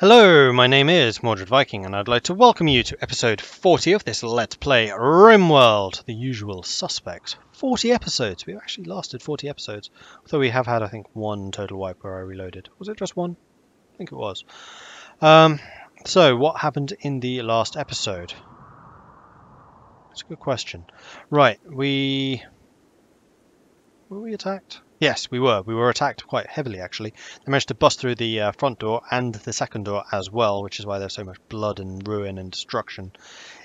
Hello, my name is Mordred Viking, and I'd like to welcome you to episode 40 of this Let's Play RimWorld, The Usual Suspects. 40 episodes! We've actually lasted 40 episodes, although we have had, I think, one total wipe where I reloaded. Was it just one? I think it was. So, what happened in the last episode? That's a good question. Right, Were we attacked? Yes, we were. We were attacked quite heavily, actually. They managed to bust through the front door and the second door as well, which is why there's so much blood and ruin and destruction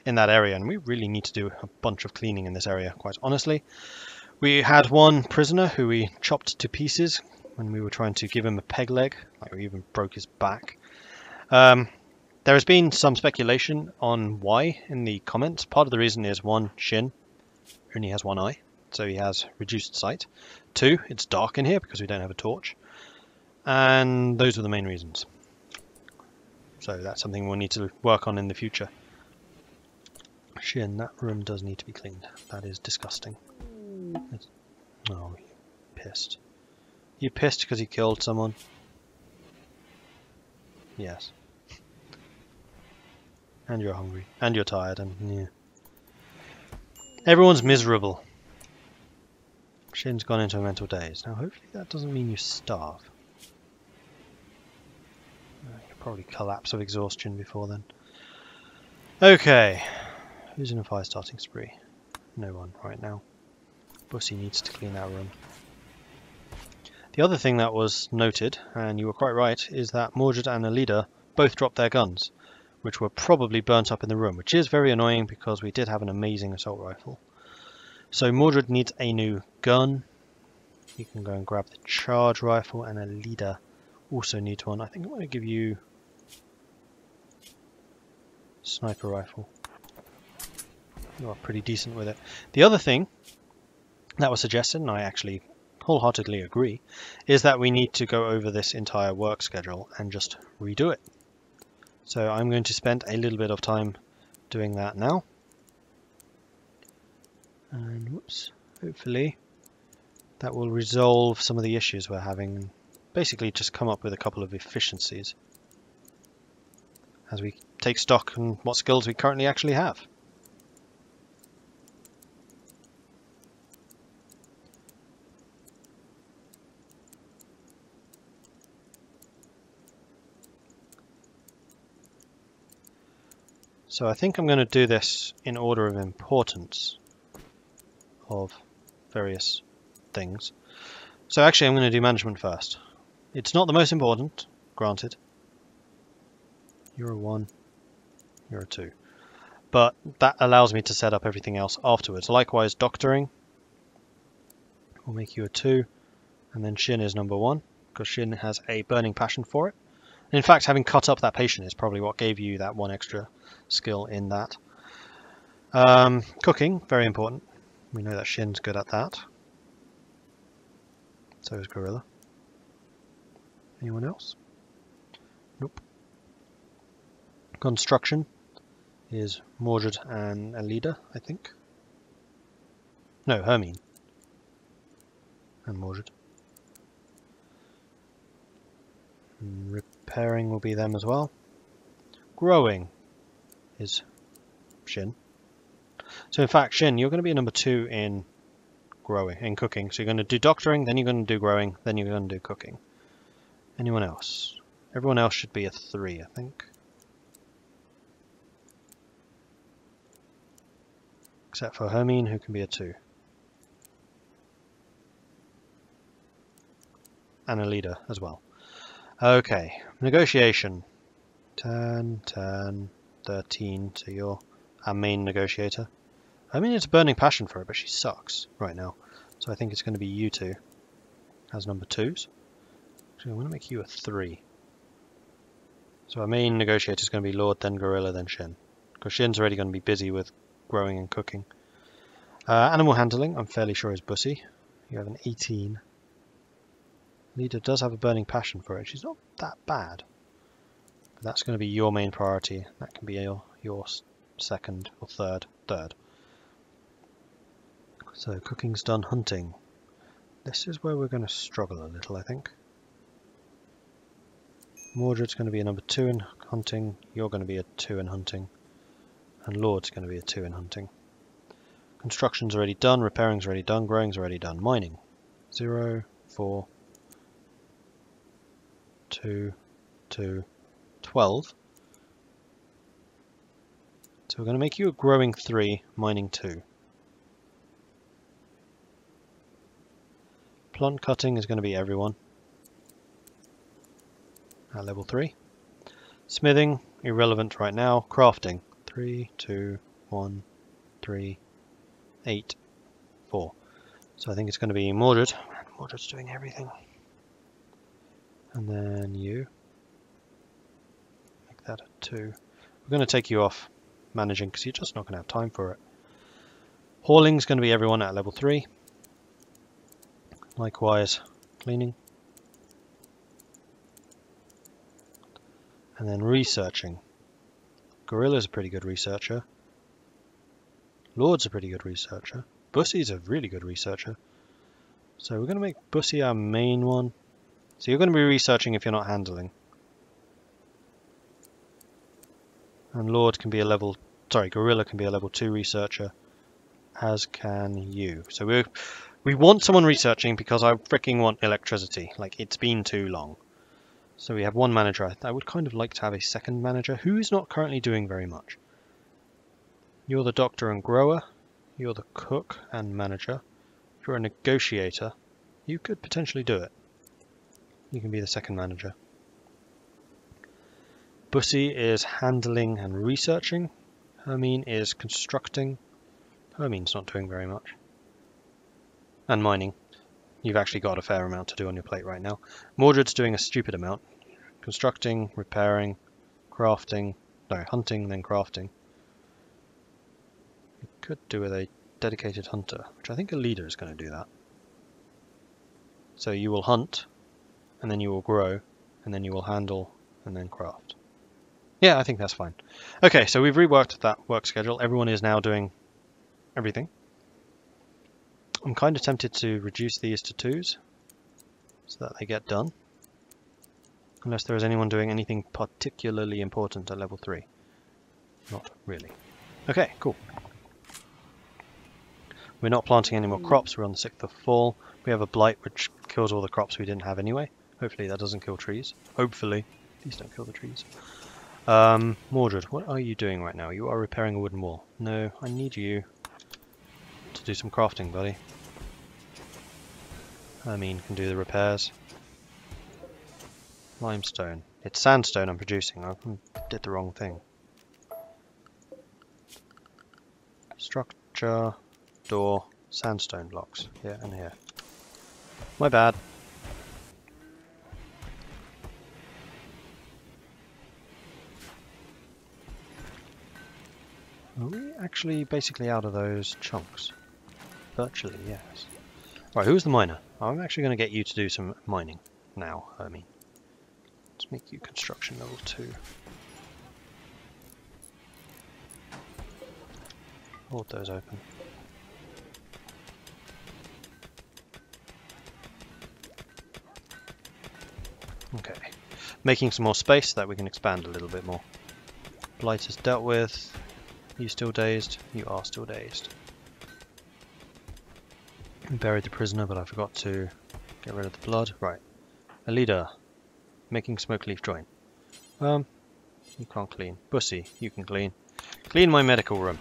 in that area. And we really need to do a bunch of cleaning in this area, quite honestly. We had one prisoner who we chopped to pieces when we were trying to give him a peg leg. Like, we even broke his back. There has been some speculation on why in the comments. Part of the reason is, one, Shin only has one eye, so he has reduced sight. Two, it's dark in here because we don't have a torch. And those were the main reasons. So that's something we'll need to work on in the future. Shin, that room does need to be cleaned. That is disgusting. It's... oh, you pissed. You pissed because he killed someone? Yes. And you're hungry. And you're tired. And yeah. Everyone's miserable. Shin's gone into a mental daze. Now hopefully that doesn't mean you starve. You'll probably collapse of exhaustion before then. Okay. Who's in a fire starting spree? No one right now. Bussy needs to clean that room. The other thing that was noted, and you were quite right, is that Mordred and Alida both dropped their guns, which were probably burnt up in the room, which is very annoying because we did have an amazing assault rifle. So Mordred needs a new gun. You can go and grab the charge rifle, and Alida also needs one. I think I'm going to give you sniper rifle. You are pretty decent with it. The other thing that was suggested, and I actually wholeheartedly agree, is that we need to go over this entire work schedule and just redo it. So I'm going to spend a little bit of time doing that now. And whoops, hopefully that will resolve some of the issues we're having and basically just come up with a couple of efficiencies as we take stock on what skills we currently actually have. So I think I'm going to do this in order of importance of various things. So actually I'm going to do management first. It's not the most important, granted. You're a 1, you're a 2. But that allows me to set up everything else afterwards. Likewise, doctoring will make you a 2, and then Shin is number 1, because Shin has a burning passion for it. And in fact, having cut up that patient is probably what gave you that one extra skill in that. Cooking, very important. We know that Shin's good at that. So is Gorilla. Anyone else? Nope. Construction is Mordred and Alida, I think. No, Hermine. And Mordred. And repairing will be them as well. Growing is Shin. So in fact, Shin, you're going to be number 2 in growing, in cooking. So you're going to do doctoring, then you're going to do growing, then you're going to do cooking. Anyone else? Everyone else should be a 3, I think. Except for Hermine, who can be a 2. And Alida as well. Okay, negotiation. Turn, 13, so you're our main negotiator. I mean, it's a burning passion for it, but she sucks right now. So I think it's going to be you two as number 2s. Actually, I'm going to make you a 3. So our main negotiator is going to be Lord, then Gorilla, then Shin. Because Shin's already going to be busy with growing and cooking. Animal handling, I'm fairly sure, is Bussy. You have an 18. Alida does have a burning passion for it. She's not that bad. But that's going to be your main priority. That can be your second or third. So cooking's done. Hunting. This is where we're going to struggle a little, I think. Mordred's going to be a number 2 in hunting, you're going to be a 2 in hunting, and Lord's going to be a 2 in hunting. Construction's already done, repairing's already done, growing's already done. Mining. 0, 4, 2, 2, 12. So we're going to make you a growing 3, mining 2. Plant cutting is going to be everyone at level 3. Smithing, irrelevant right now. Crafting, 3, 2, 1, 3, 8, 4. So I think it's going to be Mordred. Mordred's doing everything. And then you. Make that a 2. We're going to take you off managing because you're just not going to have time for it. Hauling's going to be everyone at level 3. Likewise, cleaning. And then researching. Gorilla's a pretty good researcher. Lord's a pretty good researcher. Bussy's a really good researcher. So we're going to make Bussy our main one. So you're going to be researching if you're not handling. And Lord can be a level... Sorry, Gorilla can be a level 2 researcher. As can you. So we want someone researching because I freaking want electricity. Like, it's been too long. So we have one manager. I would kind of like to have a second manager who is not currently doing very much. You're the doctor and grower. You're the cook and manager. If you're a negotiator, you could potentially do it. You can be the second manager. Bussy is handling and researching. Hermine is constructing. Hermine's not doing very much. And mining. You've actually got a fair amount to do on your plate right now. Mordred's doing a stupid amount. Constructing, repairing, crafting. No, hunting, then crafting. You could do with a dedicated hunter, which I think Alida is going to do that. So you will hunt, and then you will grow, and then you will handle, and then craft. Yeah, I think that's fine. Okay, so we've reworked that work schedule. Everyone is now doing everything. I'm kind of tempted to reduce these to 2s so that they get done, unless there is anyone doing anything particularly important at level 3. Not really. Okay, cool. We're not planting any more crops. We're on the 6th of fall. We have a blight which kills all the crops we didn't have anyway. Hopefully that doesn't kill trees. Hopefully. Please don't kill the trees. Mordred, what are you doing right now? You are repairing a wooden wall. No, I need you to do some crafting, buddy. Hermine can do the repairs. Limestone. It's sandstone I'm producing. I did the wrong thing. Structure, door, sandstone blocks. Here and here. My bad. Are we actually basically out of those chunks? Virtually, yes. Right, who's the miner? I'm actually going to get you to do some mining now, Hermine. Let's make you construction level 2. Hold those open. Okay. Making some more space so that we can expand a little bit more. Blight is dealt with. You still dazed? You are still dazed. Buried the prisoner, but I forgot to get rid of the blood. Right. Alida, making smoke leaf joint. You can't clean. Bussy, you can clean. Clean my medical room.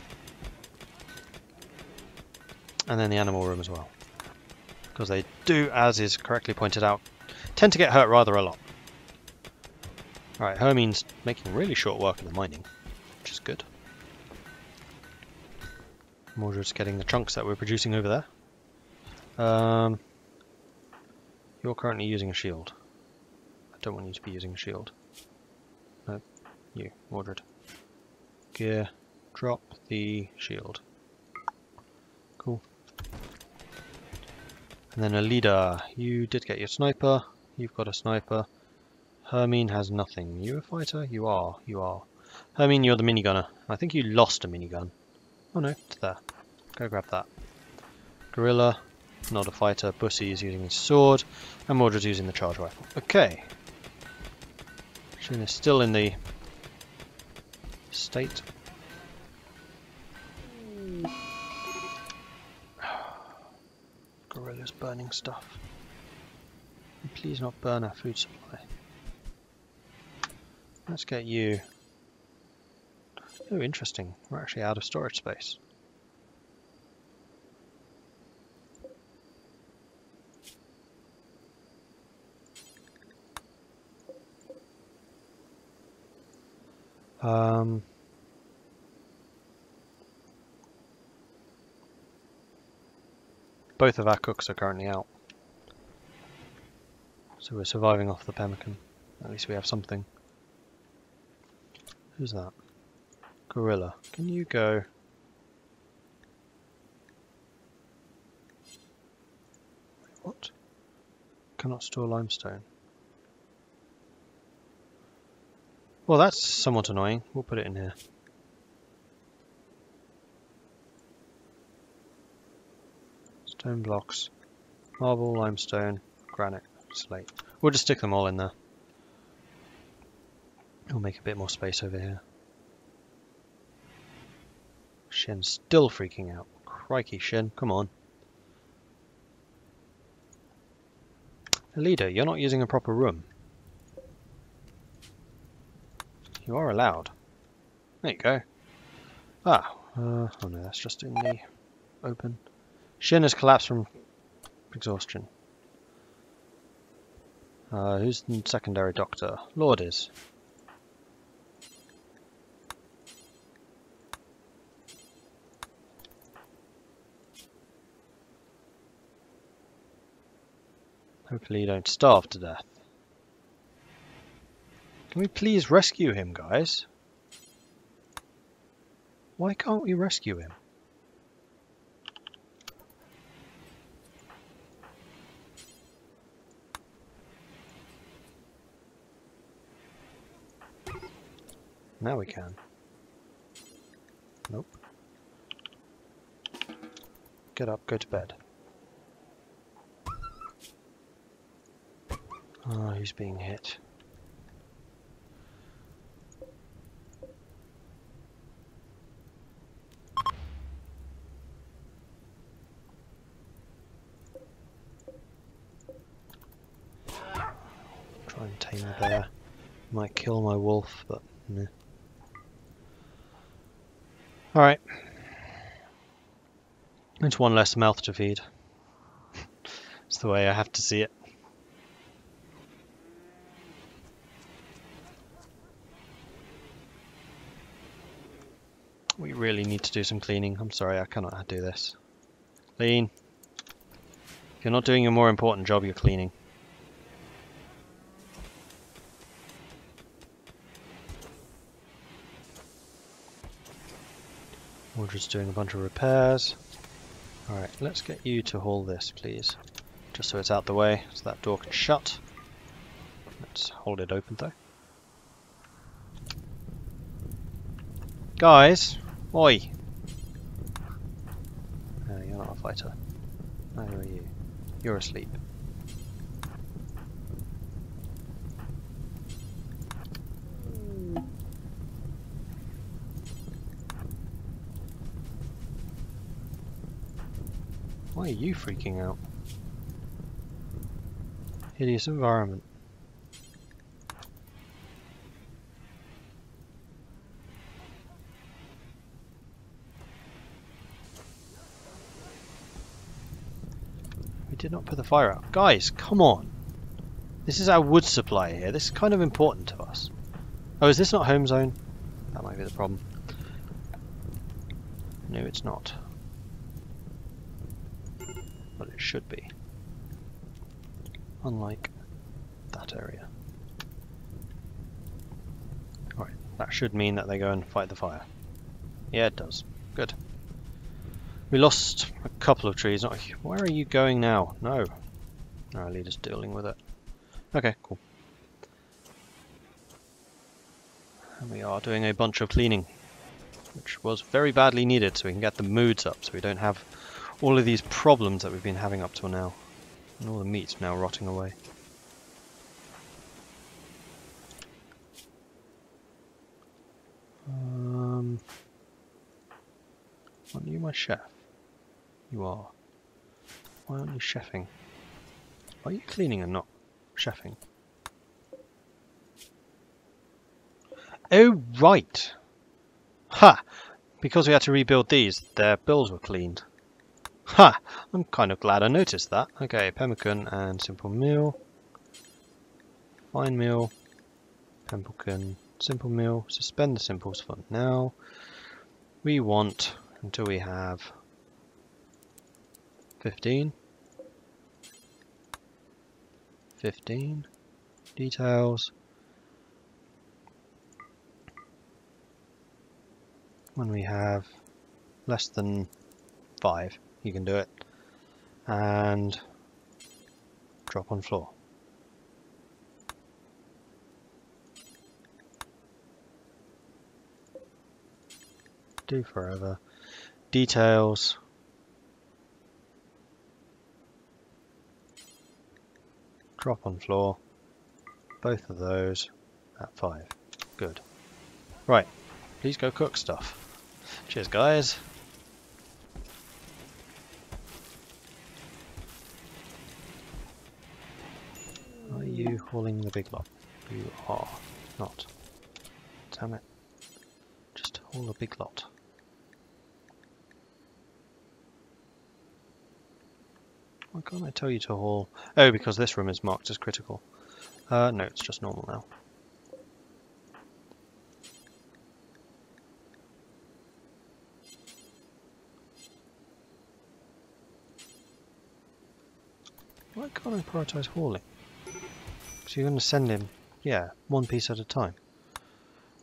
And then the animal room as well. Because they do, as is correctly pointed out, tend to get hurt rather a lot. Alright, Hermine's making really short work of the mining, which is good. Mordred's getting the chunks that we're producing over there. You're currently using a shield. I don't want you to be using a shield. No, you, Mordred. Gear, drop the shield. Cool. And then Alida, you did get your sniper. You've got a sniper. Hermine has nothing. You a fighter? You are. You are. Hermine, you're the minigunner. I think you lost a minigun. Oh no, it's there. Go grab that. Gorilla, not a fighter. Bussy is using his sword. And Mordred's using the charge rifle. Okay. Shin is still in the state. Gorilla's burning stuff. Please not burn our food supply. Let's get you. Oh, interesting. We're actually out of storage space. Both of our cooks are currently out. So we're surviving off the pemmican. At least we have something. Who's that? Gorilla. Can you go? Wait, what? Cannot store limestone. Well, that's somewhat annoying. We'll put it in here. Stone blocks, marble, limestone, granite, slate. We'll just stick them all in there. It'll make a bit more space over here. Shin's still freaking out. Crikey, Shin, come on. Alida, you're not using a proper room. You are allowed. There you go. Oh no, that's just in the open. Shin has collapsed from exhaustion. Who's the secondary doctor? Lord is. Hopefully you don't starve to death. Can we please rescue him, guys? Why can't we rescue him? Now we can. Nope. Get up, go to bed. Oh, he's being hit. Try and tame the bear. Might kill my wolf, but no. Alright. It's one less mouth to feed. It's the way I have to see it. We really need to do some cleaning. I'm sorry, I cannot do this. Clean. If you're not doing your more important job, you're cleaning. Mordred's doing a bunch of repairs. Alright, let's get you to haul this, please. Just so it's out the way, so that door can shut. Let's hold it open, though. Guys! Oi! No, you're not a fighter. Neither are you. You're asleep. Why are you freaking out? Hideous environment. We did not put the fire out. Guys, come on! This is our wood supply here. This is kind of important to us. Oh, is this not home zone? That might be the problem. No, it's not. But it should be. Unlike that area. Alright, that should mean that they go and fight the fire. Yeah, it does. Good. We lost a couple of trees. Not a... Where are you going now? No. Our leader's dealing with it. Okay, cool. And we are doing a bunch of cleaning, which was very badly needed, so we can get the moods up, so we don't have all of these problems that we've been having up till now. And all the meat's now rotting away. Aren't you my chef? You are. Why aren't you chefing? Are you cleaning and not chefing? Oh, right! Ha! Because we had to rebuild these, their bills were cleaned. Ha! I'm kind of glad I noticed that. Okay, pemmican and simple meal. Fine meal. Pemmican. Simple meal. Suspend the simples for now. We want until we have 15. 15. Details. When we have less than 5, you can do it. And drop on floor. Do forever. Details. Drop on floor. Both of those at 5. Good. Right. Please go cook stuff. Cheers, guys. Are you hauling the big lot? You are not. Damn it. Just haul a big lot. Why can't I tell you to haul? Oh, because this room is marked as critical. No, it's just normal now. Why can't I prioritise hauling? Because you're going to send him, yeah, one piece at a time.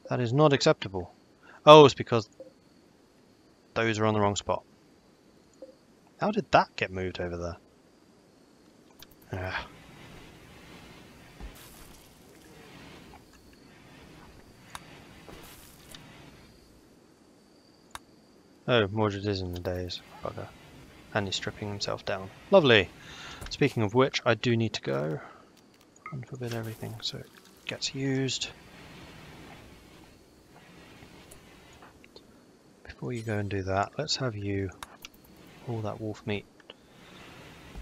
That is not acceptable. Oh, it's because those are on the wrong spot. How did that get moved over there? Ugh. Oh, Mordred is in the daze, bugger. And he's stripping himself down. Lovely! Speaking of which, I do need to go. Unforbid everything so it gets used. Before you go and do that, let's have you haul that wolf meat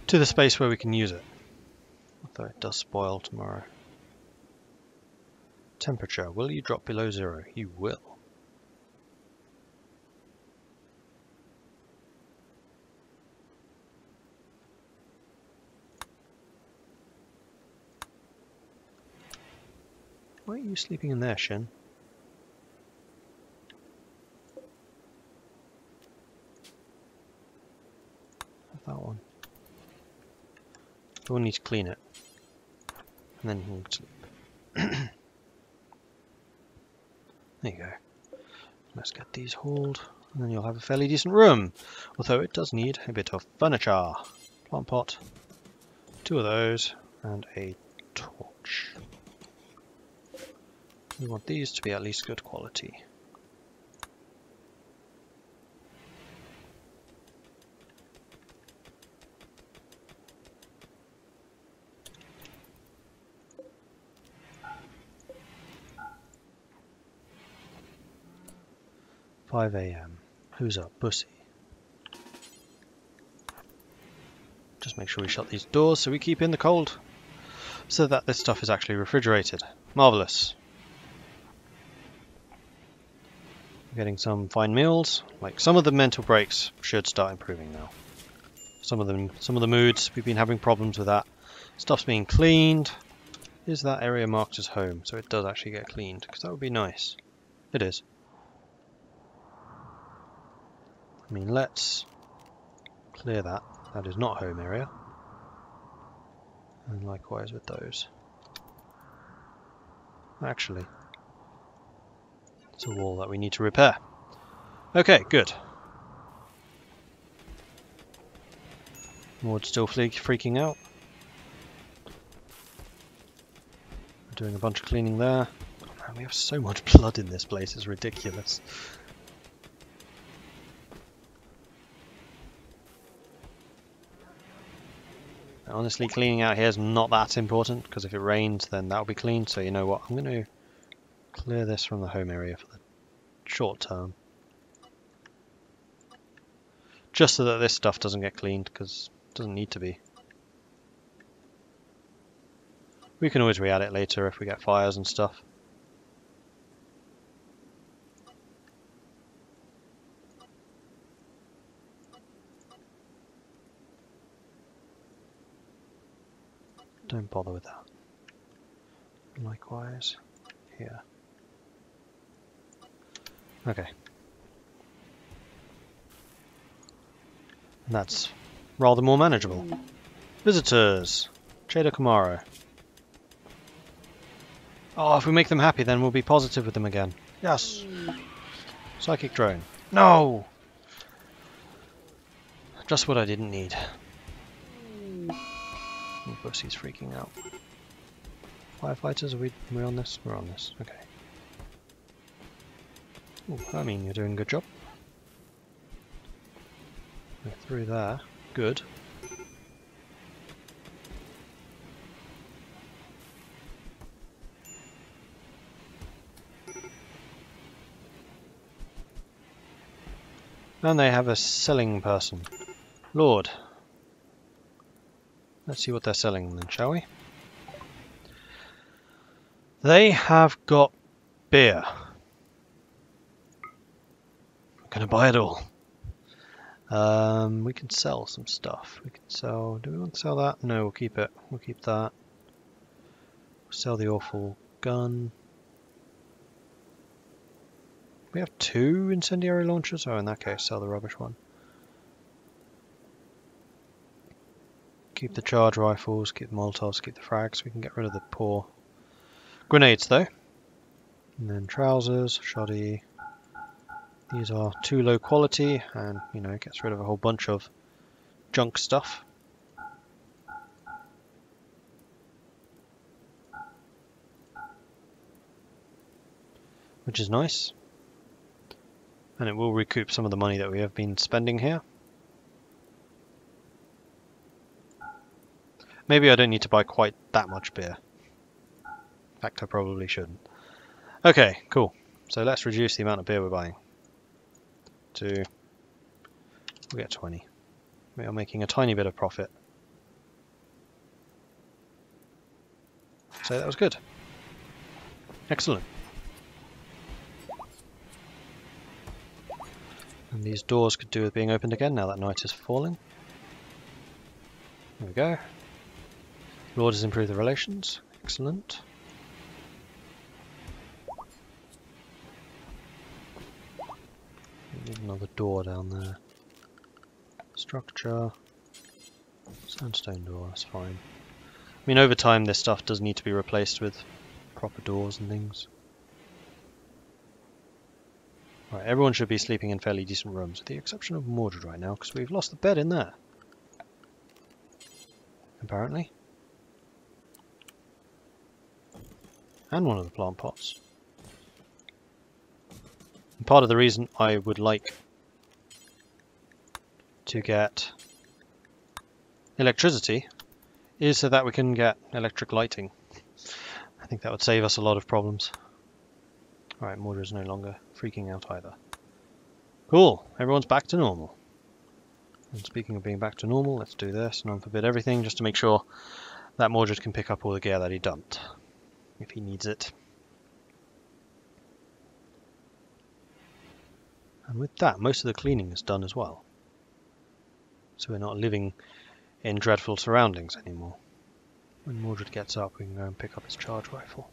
to the space where we can use it. Although it does spoil tomorrow. Temperature, will you drop below 0? You will. Why are you sleeping in there, Shin? Have that one. We'll need to clean it. And then you can sleep. There you go. Let's get these hauled. And then you'll have a fairly decent room. Although it does need a bit of furniture. Plant pot. 2 of those. And a torch. We want these to be at least good quality. Five a.m. Who's up, Bussy? Just make sure we shut these doors so we keep in the cold, so that this stuff is actually refrigerated. Marvelous. Getting some fine meals. Like, some of the mental breaks should start improving now. Some of the moods, we've been having problems with that. Stuff's being cleaned. Is that area marked as home? So it does actually get cleaned, because that would be nice. It is. I mean, let's clear that. That is not home area. And likewise with those. Actually. It's a wall that we need to repair. Okay, good. Mord's still freaking out. We're doing a bunch of cleaning there. Oh man, we have so much blood in this place, it's ridiculous. Honestly, cleaning out here is not that important, because if it rains then that'll be clean, so you know what, I'm going to clear this from the home area for the short term. Just so that this stuff doesn't get cleaned, because it doesn't need to be. We can always re-add it later if we get fires and stuff. Don't bother with that. Likewise, here. Okay. And that's rather more manageable. Visitors! Chedo Kamaro. Oh, if we make them happy, then we'll be positive with them again. Yes! Psychic Drone. No! Just what I didn't need. Oh, Bussy's freaking out. Firefighters, are we on this? We're on this, okay. Ooh, I mean, you're doing a good job. We're through there, good. And they have a selling person. Lord. Let's see what they're selling then, shall we? They have got beer. I'm gonna buy it all. We can sell some stuff. We can sell. Do we want to sell that? No, we'll keep it. We'll keep that. We'll sell the awful gun. We have 2 incendiary launchers. Oh, in that case, sell the rubbish one. Keep the charge rifles. Keep the molotovs. Keep the frags. We can get rid of the poor. Grenades though, and then trousers, shoddy. These are too low quality, and you know, it gets rid of a whole bunch of junk stuff. Which is nice. And it will recoup some of the money that we have been spending here. Maybe I don't need to buy quite that much beer. In fact, I probably shouldn't. Okay, cool. So let's reduce the amount of beer we're buying. We'll get 20. We are making a tiny bit of profit. So that was good. Excellent. And these doors could do with being opened again now that night is falling. There we go. Lord has improved the relations. Excellent. Another door down there. Structure. Sandstone door, that's fine. I mean, over time this stuff does need to be replaced with proper doors and things. Right, everyone should be sleeping in fairly decent rooms, with the exception of Mordred right now, because we've lost the bed in there. Apparently. And one of the plant pots. Part of the reason I would like to get electricity is so that we can get electric lighting. I think that would save us a lot of problems. Alright, Mordred is no longer freaking out either. Cool, everyone's back to normal. And speaking of being back to normal, let's do this, non-forbid everything, just to make sure that Mordred can pick up all the gear that he dumped, if he needs it. And with that, most of the cleaning is done as well. So we're not living in dreadful surroundings anymore. When Mordred gets up, we can go and pick up his charge rifle.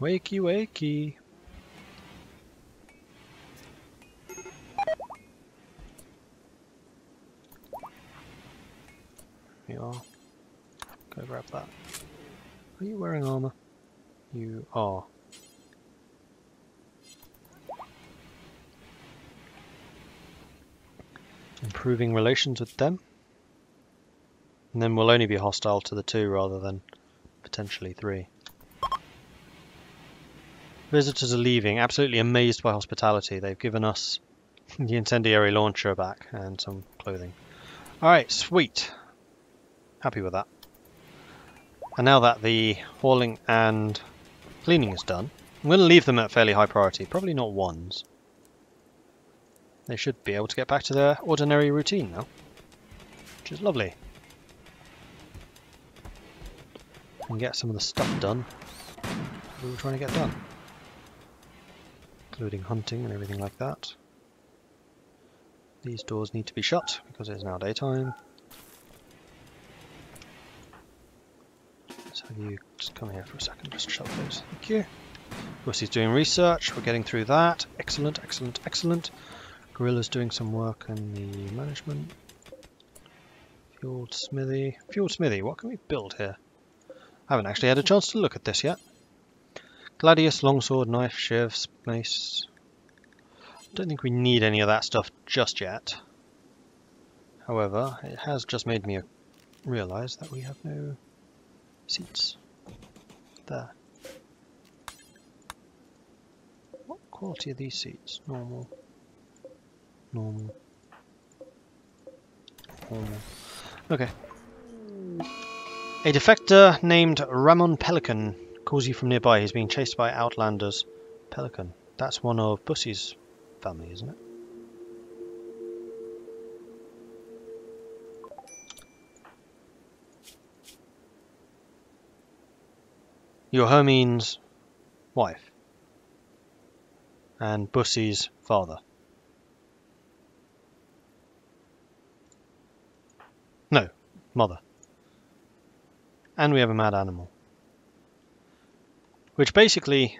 Wakey, wakey! Here we are. Go grab that. Are you wearing armour? You are. Improving relations with them, and then we'll only be hostile to the 2 rather than potentially 3. Visitors are leaving, absolutely amazed by hospitality. They've given us the incendiary launcher back and some clothing. Alright, sweet. Happy with that. And now that the hauling and cleaning is done, I'm going to leave them at fairly high priority. Probably not 1s. They should be able to get back to their ordinary routine now, which is lovely. And get some of the stuff done we were trying to get done, including hunting and everything like that. These doors need to be shut because it is now daytime. Let's have you just come here for a second, just shut those. Thank you. Bussy's doing research, we're getting through that. Excellent, excellent, excellent. Gorilla's doing some work in the management. Fueled smithy. Fueled smithy, what can we build here? I haven't actually had a chance to look at this yet. Gladius, longsword, knife, shivs, mace. I don't think we need any of that stuff just yet. However, it has just made me realise that we have no seats. There. Quality of these seats, normal, normal, normal. Okay. A defector named Ramon Pelican calls you from nearby. He's being chased by outlanders. Pelican. That's one of Bussy's family, isn't it? You're Hermine's wife. And Bussy's father. No, mother. And we have a mad animal. Which basically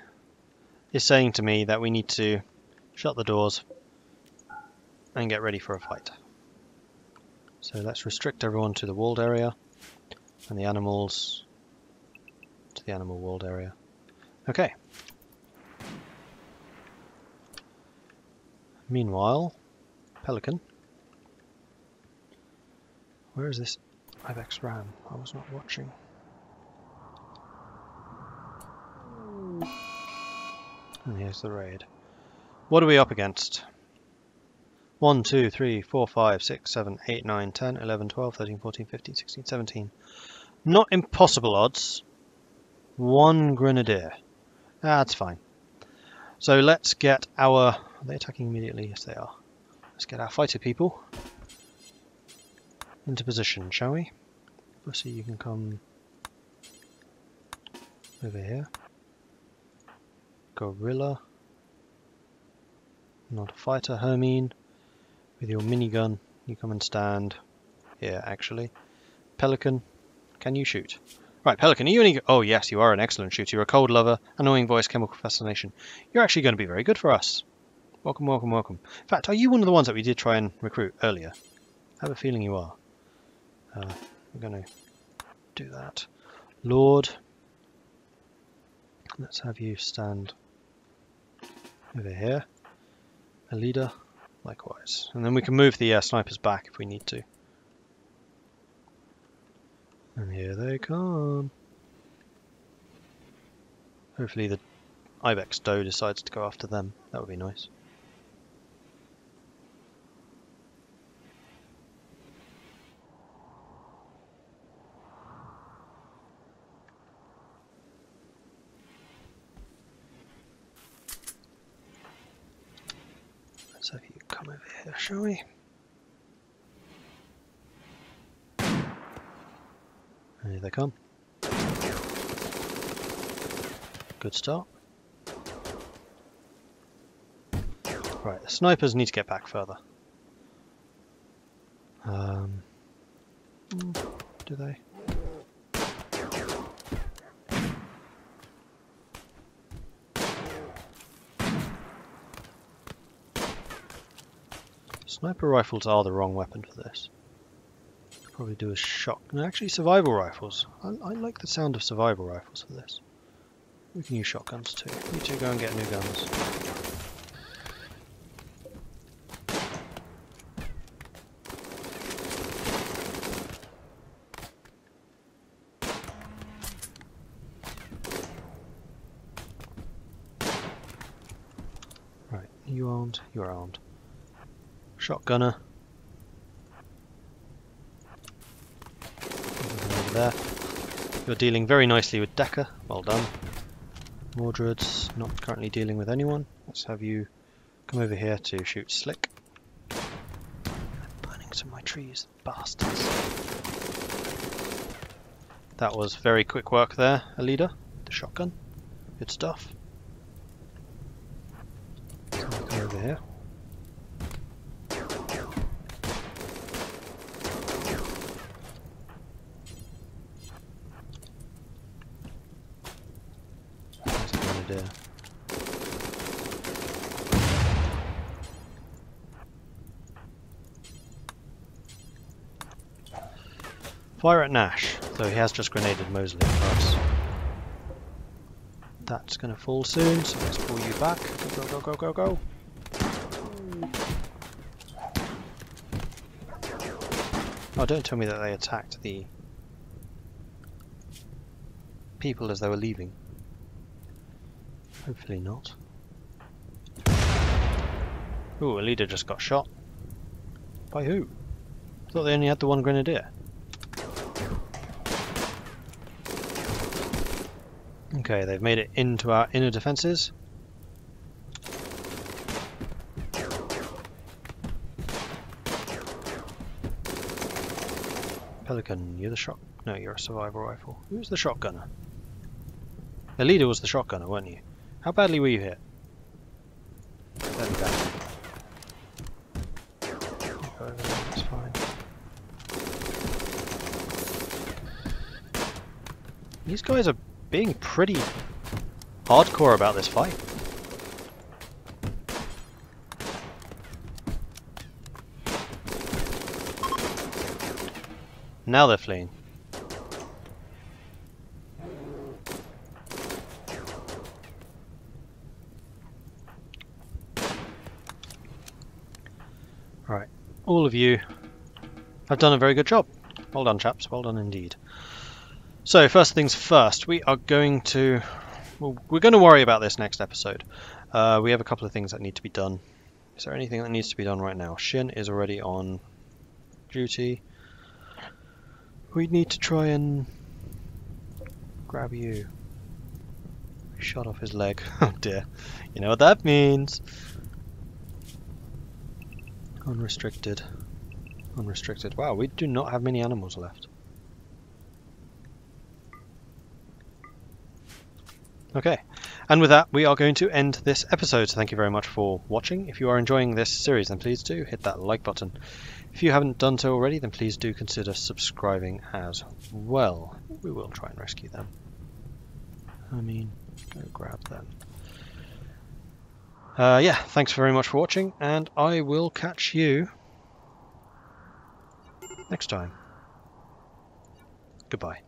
is saying to me that we need to shut the doors and get ready for a fight. So let's restrict everyone to the walled area and the animals to the animal walled area. Okay. Meanwhile, Pelican. Where is this Ibex Ram? I was not watching. And here's the raid. What are we up against? 1, 2, 3, 4, 5, 6, 7, 8, 9, 10, 11, 12, 13, 14, 15, 16, 17. Not impossible odds. One grenadier. That's fine. So let's get our... Are they attacking immediately? Yes, they are. Let's get our fighter people into position, shall we? Bussy, you can come over here. Gorilla. Not a fighter. Hermine, with your minigun, you come and stand here, actually. Pelican, can you shoot? Right, Pelican, are you any... Oh, yes, you are an excellent shooter. You're a cold lover, annoying voice, chemical fascination. You're actually going to be very good for us. Welcome, welcome, welcome. In fact, are you one of the ones that we did try and recruit earlier? I have a feeling you are. We're going to do that. Lord, let's have you stand over here. Alida, likewise. And then we can move the snipers back if we need to. And here they come. Hopefully the Ibex Doe decides to go after them. That would be nice. Let's have you come over here, shall we? And here they come. Good start. Right, the snipers need to get back further. Do they? Sniper rifles are the wrong weapon for this. Could probably do a shot. No, actually, survival rifles. I like the sound of survival rifles for this. We can use shotguns too. You two go and get new guns. Right, you armed, you're armed. Shotgunner. Over there. You're dealing very nicely with Decker. Well done. Mordred's not currently dealing with anyone. Let's have you come over here to shoot Slick. to my trees, bastards. That was very quick work there, Alida. The shotgun. Good stuff. Go there. Pirate Nash, though he has just grenaded Mosley for us. That's going to fall soon, so let's pull you back. Go, go, go, go, go, go. Oh, don't tell me that they attacked the people as they were leaving. Hopefully not. Ooh, Alida just got shot. By who? I thought they only had the one grenadier. Okay, they've made it into our inner defences. Pelican, you're the shot... No, you're a survival rifle. Who's the shotgunner? Alida was the shotgunner, weren't you? How badly were you hit? Fairly badly. Go over there, that's fine. These guys are... being pretty hardcore about this fight. Now they're fleeing. Right, all of you have done a very good job. Well done, chaps, well done indeed. So first things first, we're going to worry about this next episode. We have a couple of things that need to be done. Is there anything that needs to be done right now? Shin is already on duty. We need to try and grab you. We shot off his leg. Oh dear. You know what that means. Unrestricted. Unrestricted. Wow, we do not have many animals left. Okay, and with that, we are going to end this episode. Thank you very much for watching. If you are enjoying this series, then please do hit that like button. If you haven't done so already, then please do consider subscribing as well. We will try and rescue them. I mean, go grab them. Yeah, thanks very much for watching, and I will catch you next time. Goodbye.